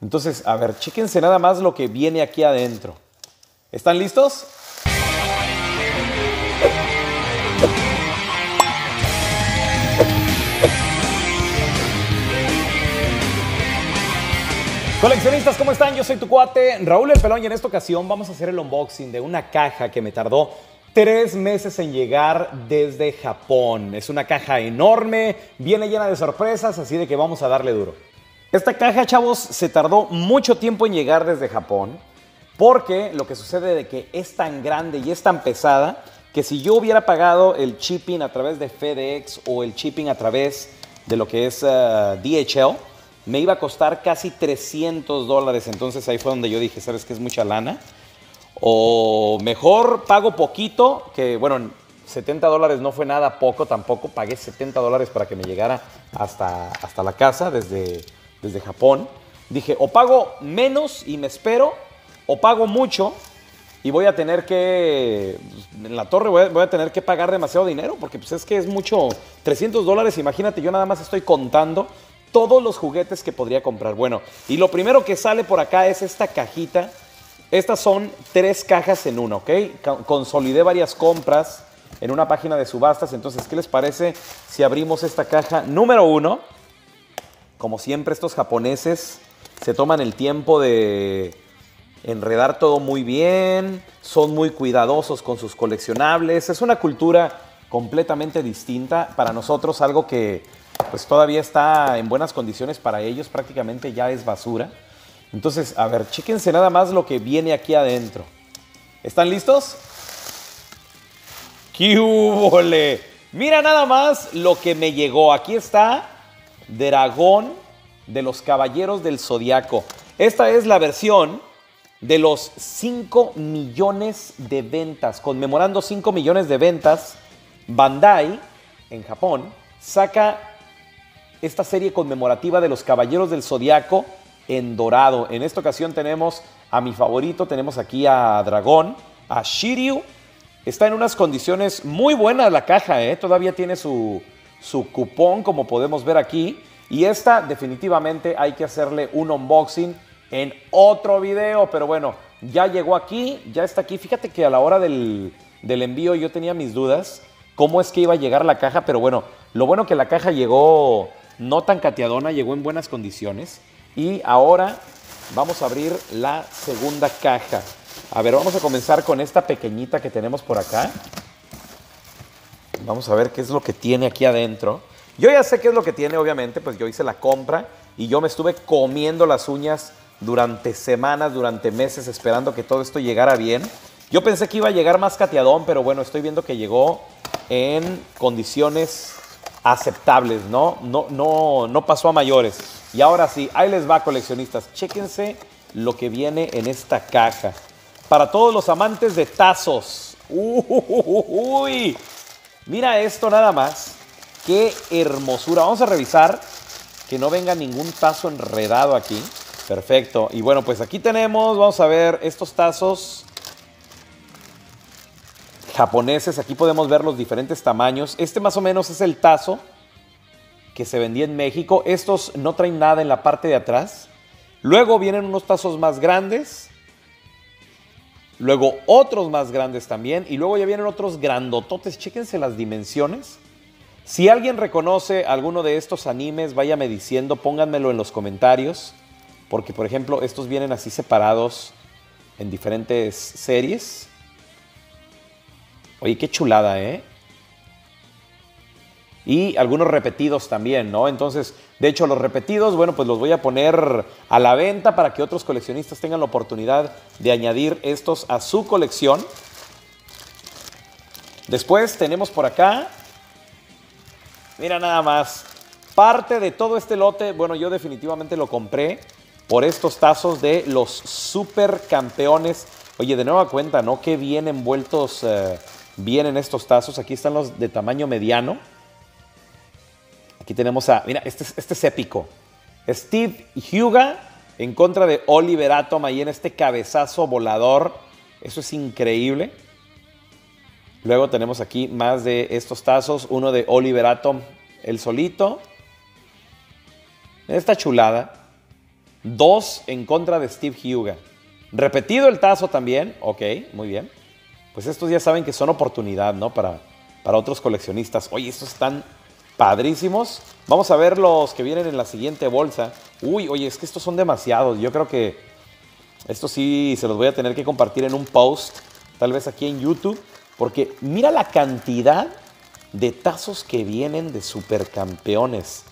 Entonces, a ver, chéquense nada más lo que viene aquí adentro. ¿Están listos? Coleccionistas, ¿cómo están? Yo soy tu cuate, Raúl El Pelón, y en esta ocasión vamos a hacer el unboxing de una caja que me tardó 3 meses en llegar desde Japón. Es una caja enorme, viene llena de sorpresas, así de que vamos a darle duro. Esta caja, chavos, se tardó mucho tiempo en llegar desde Japón, porque lo que sucede es que es tan grande y es tan pesada que si yo hubiera pagado el shipping a través de FedEx o el shipping a través de lo que es DHL, me iba a costar casi $300. Entonces ahí fue donde yo dije, ¿sabes qué? Es mucha lana. O mejor pago poquito, que bueno, $70 no fue nada poco tampoco. Pagué $70 para que me llegara hasta la casa desde Japón. Dije, o pago menos y me espero, o pago mucho y voy a tener que, en la torre voy a tener que pagar demasiado dinero, porque pues es que es mucho, $300, imagínate, yo nada más estoy contando todos los juguetes que podría comprar. Bueno, y lo primero que sale por acá es esta cajita. Estas son 3 cajas en una, ¿ok? Consolidé varias compras en una página de subastas. Entonces, ¿qué les parece si abrimos esta caja número 1? Como siempre, estos japoneses se toman el tiempo de enredar todo muy bien. Son muy cuidadosos con sus coleccionables. Es una cultura completamente distinta. Para nosotros, algo que pues todavía está en buenas condiciones, para ellos prácticamente ya es basura. Entonces, a ver, chéquense nada más lo que viene aquí adentro. ¿Están listos? ¡Qué húbole! Mira nada más lo que me llegó. Aquí está Dragón de los Caballeros del Zodiaco. Esta es la versión de los 5 millones de ventas. Conmemorando 5 millones de ventas, Bandai, en Japón, saca esta serie conmemorativa de los Caballeros del Zodiaco en dorado. En esta ocasión tenemos a mi favorito, tenemos aquí a Dragón, a Shiryu. Está en unas condiciones muy buenas la caja, ¿eh? Todavía tiene su cupón, como podemos ver aquí. Y esta definitivamente hay que hacerle un unboxing en otro video. Pero bueno, ya llegó aquí, ya está aquí. Fíjate que a la hora del envío yo tenía mis dudas cómo es que iba a llegar la caja. Pero bueno, lo bueno que la caja llegó no tan cateadona, llegó en buenas condiciones. Y ahora vamos a abrir la segunda caja. A ver, vamos a comenzar con esta pequeñita que tenemos por acá. Vamos a ver qué es lo que tiene aquí adentro. Yo ya sé qué es lo que tiene, obviamente, pues yo hice la compra y yo me estuve comiendo las uñas durante semanas, durante meses, esperando que todo esto llegara bien. Yo pensé que iba a llegar más cateadón, pero bueno, estoy viendo que llegó en condiciones aceptables, ¿no? No pasó a mayores. Y ahora sí, ahí les va, coleccionistas. Chéquense lo que viene en esta caja. Para todos los amantes de tazos. ¡Uy! Mira esto nada más. ¡Qué hermosura! Vamos a revisar que no venga ningún tazo enredado aquí. Perfecto. Y bueno, pues aquí tenemos, vamos a ver, estos tazos japoneses. Aquí podemos ver los diferentes tamaños. Este más o menos es el tazo que se vendía en México. Estos no traen nada en la parte de atrás. Luego vienen unos tazos más grandes. Luego otros más grandes también. Y luego ya vienen otros grandototes. Chéquense las dimensiones. Si alguien reconoce alguno de estos animes, váyame diciendo, pónganmelo en los comentarios. Porque, por ejemplo, estos vienen así separados en diferentes series. Oye, qué chulada, ¿eh? Y algunos repetidos también, ¿no? Entonces, de hecho, los repetidos, bueno, pues los voy a poner a la venta para que otros coleccionistas tengan la oportunidad de añadir estos a su colección. Después tenemos por acá, mira nada más, parte de todo este lote. Bueno, yo definitivamente lo compré por estos tazos de los Super Campeones. Oye, de nueva cuenta, ¿no? Qué bien envueltos vienen estos tazos. Aquí están los de tamaño mediano. Aquí tenemos a, mira, este es épico. Steve Hyuga en contra de Oliver Atom ahí en este cabezazo volador. Eso es increíble. Luego tenemos aquí más de estos tazos. Uno de Oliver Atom, el solito. Esta chulada. 2 en contra de Steve Hyuga. Repetido el tazo también. Ok, muy bien. Pues estos ya saben que son oportunidad, ¿no? Para otros coleccionistas. Oye, estos están padrísimos. Vamos a ver los que vienen en la siguiente bolsa. Uy, oye, es que estos son demasiados. Yo creo que estos sí se los voy a tener que compartir en un post. Tal vez aquí en YouTube. Porque mira la cantidad de tazos que vienen de Super Campeones.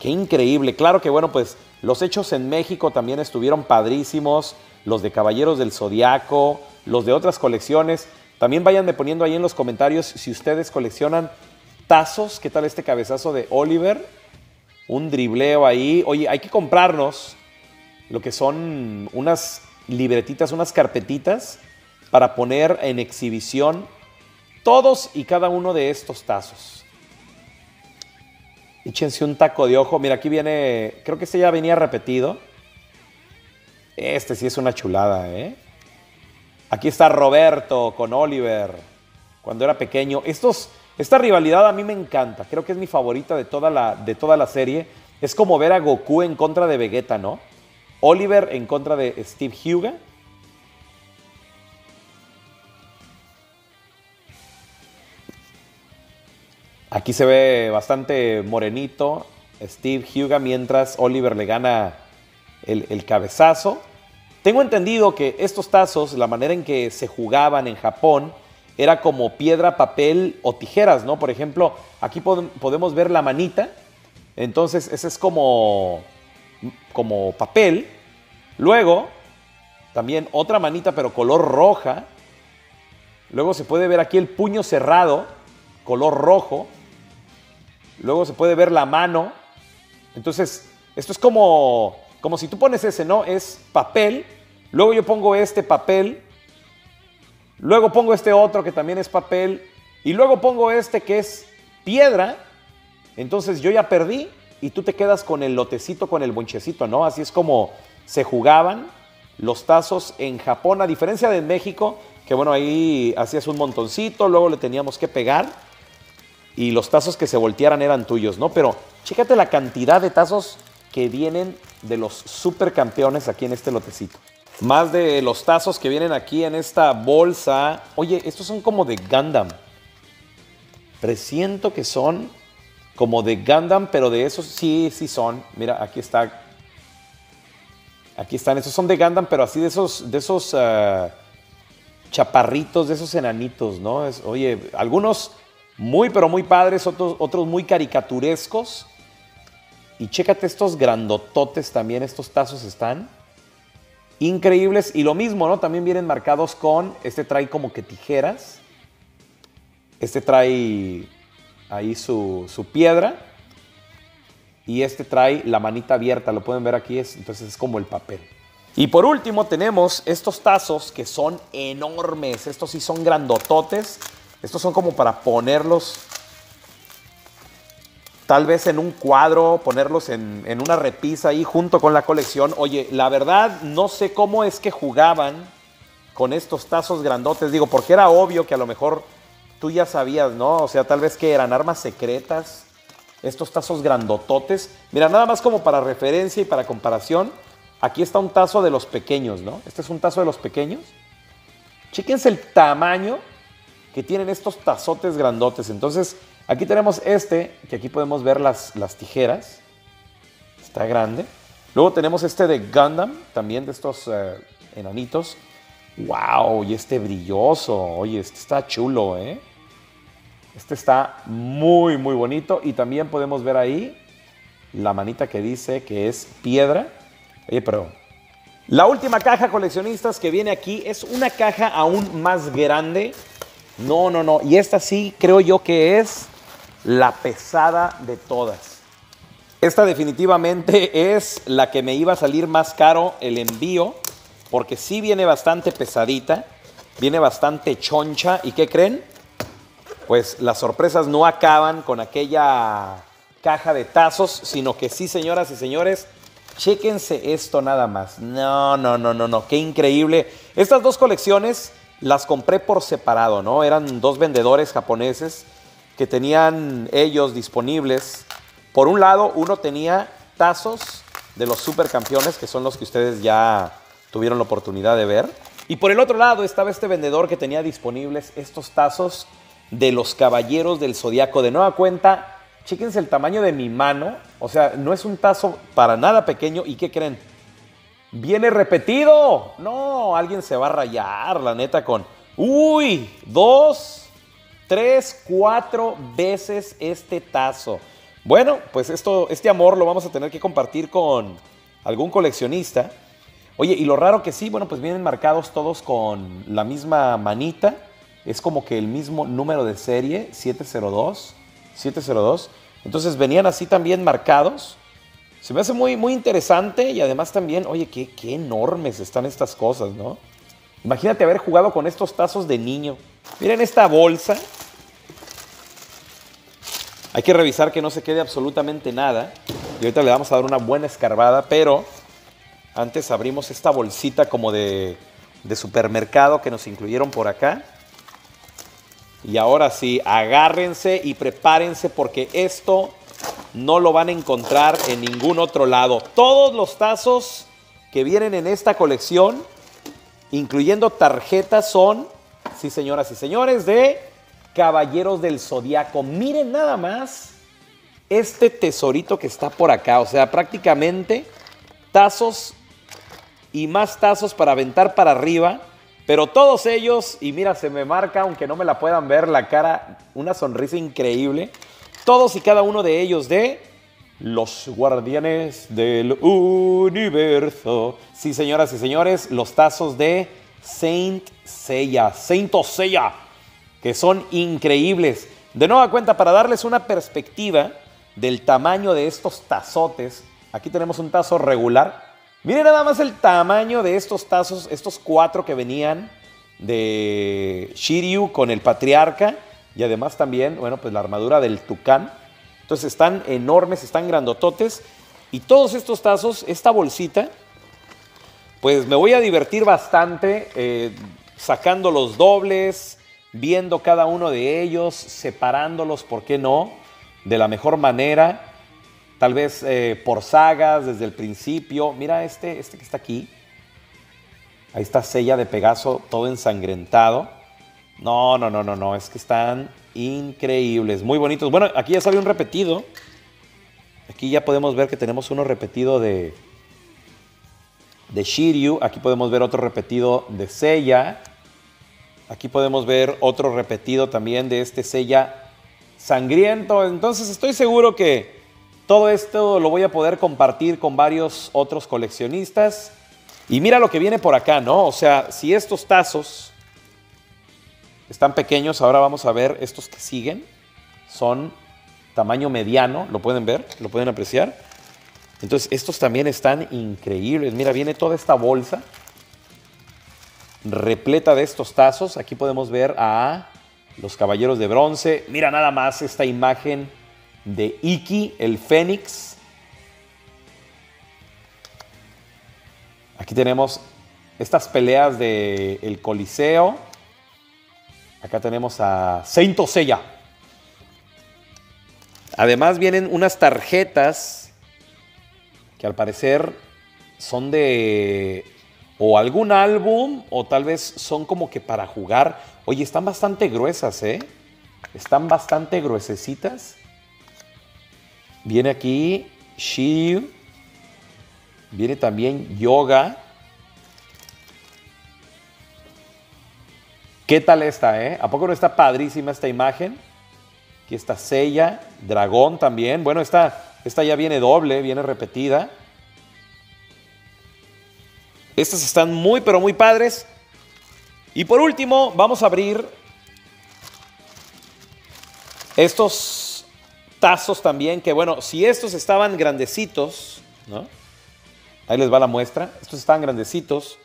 ¡Qué increíble! Claro que, bueno, pues los hechos en México también estuvieron padrísimos. Los de Caballeros del Zodiaco, los de otras colecciones. También váyanme poniendo ahí en los comentarios si ustedes coleccionan tazos. ¿Qué tal este cabezazo de Oliver? Un dribleo ahí. Oye, hay que comprarnos lo que son unas libretitas, unas carpetitas para poner en exhibición todos y cada uno de estos tazos. Échense un taco de ojo. Mira, aquí viene, creo que este ya venía repetido. Este sí es una chulada, ¿eh? Aquí está Roberto con Oliver, cuando era pequeño. Esta rivalidad a mí me encanta. Creo que es mi favorita de toda la serie. Es como ver a Goku en contra de Vegeta, ¿no? Oliver en contra de Steve Hyuga. Aquí se ve bastante morenito Steve Hyuga, mientras Oliver le gana el cabezazo. Tengo entendido que estos tazos, la manera en que se jugaban en Japón, era como piedra, papel o tijeras, ¿no? Por ejemplo, aquí podemos ver la manita. Entonces, ese es como papel. Luego, también otra manita, pero color roja. Luego se puede ver aquí el puño cerrado, color rojo. Luego se puede ver la mano. Entonces, esto es como si tú pones ese, ¿no? Es papel. Luego yo pongo este papel. Luego pongo este otro que también es papel. Y luego pongo este que es piedra. Entonces yo ya perdí y tú te quedas con el lotecito, con el bonchecito, ¿no? Así es como se jugaban los tazos en Japón. A diferencia de México, que bueno, ahí hacías un montoncito. Luego le teníamos que pegar. Y los tazos que se voltearan eran tuyos, ¿no? Pero chécate la cantidad de tazos que vienen de los supercampeones aquí en este lotecito. Más de los tazos que vienen aquí en esta bolsa. Oye, estos son como de Gundam. Presiento que son como de Gundam, pero de esos sí son. Mira, aquí está. Aquí están. Estos son de Gundam, pero así de esos chaparritos, de esos enanitos, ¿no? Oye, algunos muy, pero muy padres, otros muy caricaturescos. Y chécate estos grandototes también, estos tazos están increíbles. Y lo mismo, ¿no? También vienen marcados con, este trae como que tijeras. Este trae ahí su piedra. Y este trae la manita abierta, lo pueden ver aquí, entonces es como el papel. Y por último tenemos estos tazos que son enormes. Estos sí son grandototes. Estos son como para ponerlos tal vez en un cuadro, ponerlos en una repisa ahí junto con la colección. Oye, la verdad no sé cómo es que jugaban con estos tazos grandotes. Digo, porque era obvio que a lo mejor tú ya sabías, ¿no? O sea, tal vez que eran armas secretas, estos tazos grandototes. Mira, nada más como para referencia y para comparación, aquí está un tazo de los pequeños, ¿no? Este es un tazo de los pequeños. Chéquense el tamaño que tienen estos tazotes grandotes. Entonces, aquí tenemos este, que aquí podemos ver las tijeras. Está grande. Luego tenemos este de Gundam, también de estos enanitos. ¡Wow! Y este brilloso. Oye, este está chulo, ¿eh? Este está muy, muy bonito. Y también podemos ver ahí la manita que dice que es piedra. Oye, pero la última caja, coleccionistas, que viene aquí es una caja aún más grande. No. Y esta sí creo yo que es la pesada de todas. Esta definitivamente es la que me iba a salir más caro el envío, porque sí viene bastante pesadita, viene bastante choncha. ¿Y qué creen? Pues las sorpresas no acaban con aquella caja de tazos, sino que sí, señoras y señores, chéquense esto nada más. No, qué increíble. Estas dos colecciones las compré por separado, ¿no? Eran dos vendedores japoneses que tenían ellos disponibles. Por un lado, uno tenía tazos de los Super Campeones, que son los que ustedes ya tuvieron la oportunidad de ver. Y por el otro lado estaba este vendedor que tenía disponibles estos tazos de los Caballeros del Zodiaco. De nueva cuenta, chéquense el tamaño de mi mano. O sea, no es un tazo para nada pequeño. ¿Y qué creen? ¡Viene repetido! No, alguien se va a rayar, la neta, con... ¡Uy! 2, 3, 4 veces este tazo. Bueno, pues esto, este amor lo vamos a tener que compartir con algún coleccionista. Oye, y lo raro que sí, bueno, pues vienen marcados todos con la misma manita. Es como que el mismo número de serie, 702. 702. Entonces venían así también marcados. Se me hace muy, muy interesante y además también, oye, qué enormes están estas cosas, ¿no? Imagínate haber jugado con estos tazos de niño. Miren esta bolsa. Hay que revisar que no se quede absolutamente nada. Y ahorita le vamos a dar una buena escarbada, pero antes abrimos esta bolsita como de supermercado que nos incluyeron por acá. Y ahora sí, agárrense y prepárense porque esto no lo van a encontrar en ningún otro lado. Todos los tazos que vienen en esta colección, incluyendo tarjetas, son, sí señoras y señores, de Caballeros del Zodiaco. Miren nada más este tesorito que está por acá. O sea, prácticamente tazos y más tazos para aventar para arriba. Pero todos ellos, y mira, se me marca, aunque no me la puedan ver, la cara, una sonrisa increíble. Todos y cada uno de ellos de los Guardianes del Universo. Sí, señoras y señores, los tazos de Saint Seiya. Saint Seiya, que son increíbles. De nueva cuenta, para darles una perspectiva del tamaño de estos tazotes, aquí tenemos un tazo regular. Miren nada más el tamaño de estos tazos, estos 4 que venían de Shiryu con el Patriarca. Y además también, bueno, pues la armadura del Tucán. Entonces están enormes, están grandototes. Y todos estos tazos, esta bolsita, pues me voy a divertir bastante sacando los dobles, viendo cada uno de ellos, separándolos, ¿por qué no? De la mejor manera, tal vez por sagas, desde el principio. Mira este que está aquí. Ahí está Seiya de Pegaso, todo ensangrentado. No, es que están increíbles, muy bonitos. Bueno, aquí ya salió un repetido. Aquí ya podemos ver que tenemos uno repetido de Shiryu. Aquí podemos ver otro repetido de Seiya. Aquí podemos ver otro repetido también de este Seiya sangriento. Entonces estoy seguro que todo esto lo voy a poder compartir con varios otros coleccionistas. Y mira lo que viene por acá, ¿no? O sea, si estos tazos están pequeños, ahora vamos a ver estos que siguen. Son tamaño mediano, lo pueden ver, lo pueden apreciar. Entonces, estos también están increíbles. Mira, viene toda esta bolsa repleta de estos tazos. Aquí podemos ver a los Caballeros de Bronce. Mira nada más esta imagen de Ikki, el Fénix. Aquí tenemos estas peleas del Coliseo. Acá tenemos a Saint Seiya. Además vienen unas tarjetas que al parecer son de o algún álbum o tal vez son como que para jugar. Oye, están bastante gruesas, ¿eh? Están bastante gruesecitas. Viene aquí Shiryu. Viene también Yoga. ¿Qué tal esta, eh? ¿A poco no está padrísima esta imagen? Aquí está Seiya, Dragón también. Bueno, esta ya viene doble, viene repetida. Estas están muy, pero muy padres. Y por último, vamos a abrir estos tazos también, que bueno, si estos estaban grandecitos, ¿no? Ahí les va la muestra. Estos estaban grandecitos.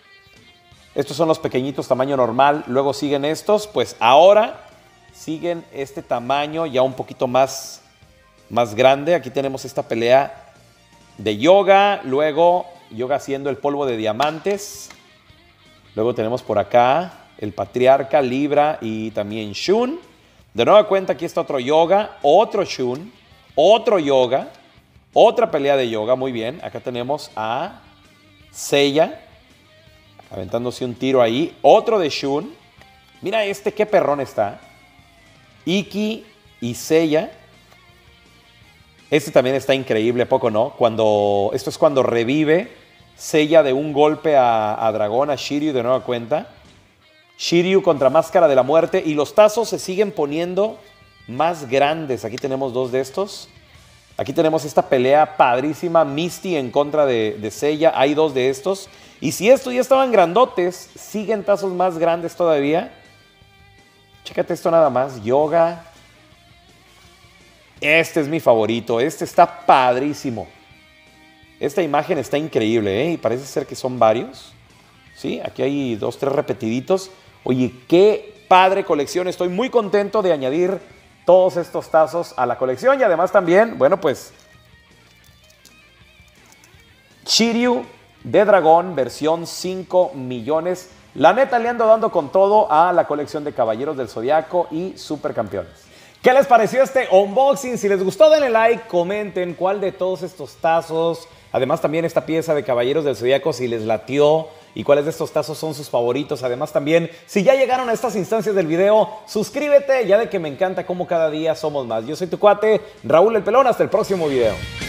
Estos son los pequeñitos tamaño normal, luego siguen estos, pues ahora siguen este tamaño ya un poquito más grande. Aquí tenemos esta pelea de Yoga, luego Yoga haciendo el polvo de diamantes. Luego tenemos por acá el Patriarca, Libra y también Shun. De nueva cuenta aquí está otro Yoga, otro Shun, otro Yoga, Otra pelea de Yoga, muy bien. Acá tenemos a Seiya aventándose un tiro ahí. Otro de Shun. Mira este, qué perrón está. Ikki y Seiya. Este también está increíble, ¿poco no? Cuando, esto es cuando revive Seiya de un golpe a Dragón, a Shiryu de nueva cuenta. Shiryu contra Máscara de la Muerte. Y los tazos se siguen poniendo más grandes. Aquí tenemos dos de estos. Aquí tenemos esta pelea padrísima. Misty en contra de Seiya. Hay dos de estos. Y si estos ya estaban grandotes, siguen tazos más grandes todavía. Chécate esto nada más. Yoga. Este es mi favorito. Este está padrísimo. Esta imagen está increíble, ¿eh? Y parece ser que son varios. Sí, aquí hay dos, tres repetiditos. Oye, qué padre colección. Estoy muy contento de añadir todos estos tazos a la colección. Y además también, bueno, pues, Shiryu de Dragón, versión 5 millones. La neta, le ando dando con todo a la colección de Caballeros del Zodiaco y Super Campeones. ¿Qué les pareció este unboxing? Si les gustó, denle like, comenten cuál de todos estos tazos, además también esta pieza de Caballeros del Zodiaco, si les latió y cuáles de estos tazos son sus favoritos. Además también, si ya llegaron a estas instancias del video, suscríbete, ya de que me encanta cómo cada día somos más. Yo soy tu cuate, Raúl El Pelón, hasta el próximo video.